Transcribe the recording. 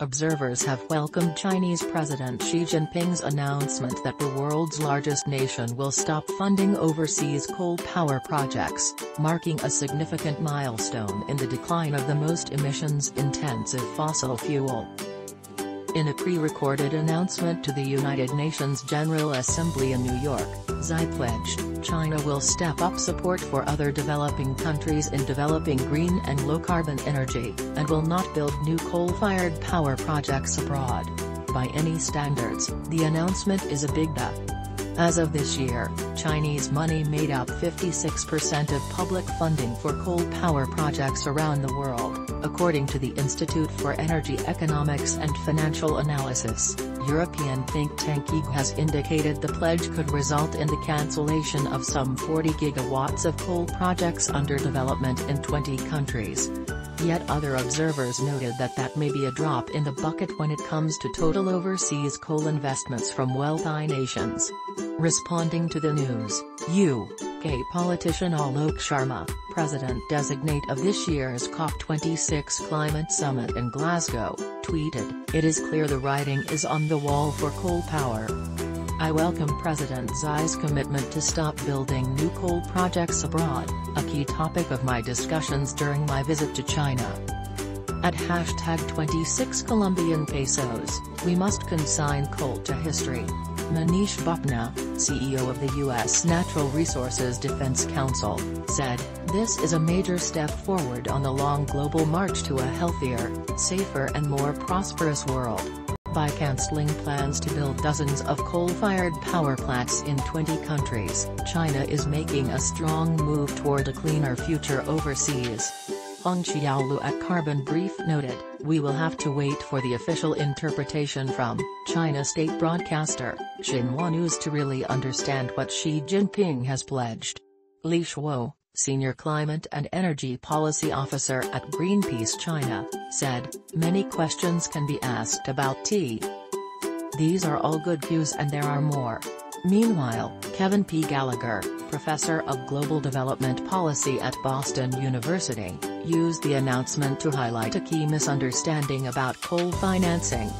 Observers have welcomed Chinese President Xi Jinping's announcement that the world's largest nation will stop funding overseas coal power projects, marking a significant milestone in the decline of the most emissions-intensive fossil fuel. In a pre-recorded announcement to the United Nations General Assembly in New York, Xi pledged, China will step up support for other developing countries in developing green and low-carbon energy, and will not build new coal-fired power projects abroad. By any standards, the announcement is a big bet. As of this year, Chinese money made up 56% of public funding for coal power projects around the world. According to the Institute for Energy Economics and Financial Analysis, European think tank IG has indicated the pledge could result in the cancellation of some 40 gigawatts of coal projects under development in 20 countries. Yet other observers noted that may be a drop in the bucket when it comes to total overseas coal investments from wealthy nations. Responding to the news, UK politician Alok Sharma, president-designate of this year's COP26 climate summit in Glasgow, tweeted, "It is clear the writing is on the wall for coal power. I welcome President Xi's commitment to stop building new coal projects abroad, a key topic of my discussions during my visit to China. At #26 Colombian pesos, we must consign coal to history." Manish Bapna, CEO of the U.S. Natural Resources Defense Council, said, "This is a major step forward on the long global march to a healthier, safer and more prosperous world. By cancelling plans to build dozens of coal-fired power plants in 20 countries, China is making a strong move toward a cleaner future overseas." Hongqiao Liu at Carbon Brief noted, "We will have to wait for the official interpretation from China state broadcaster, Xinhua News to really understand what Xi Jinping has pledged." Li Shuo, senior climate and energy policy officer at Greenpeace China, said, "Many questions can be asked about tea. These are all good cues and there are more." Meanwhile, Kevin P. Gallagher, professor of global development policy at Boston University, used the announcement to highlight a key misunderstanding about coal financing.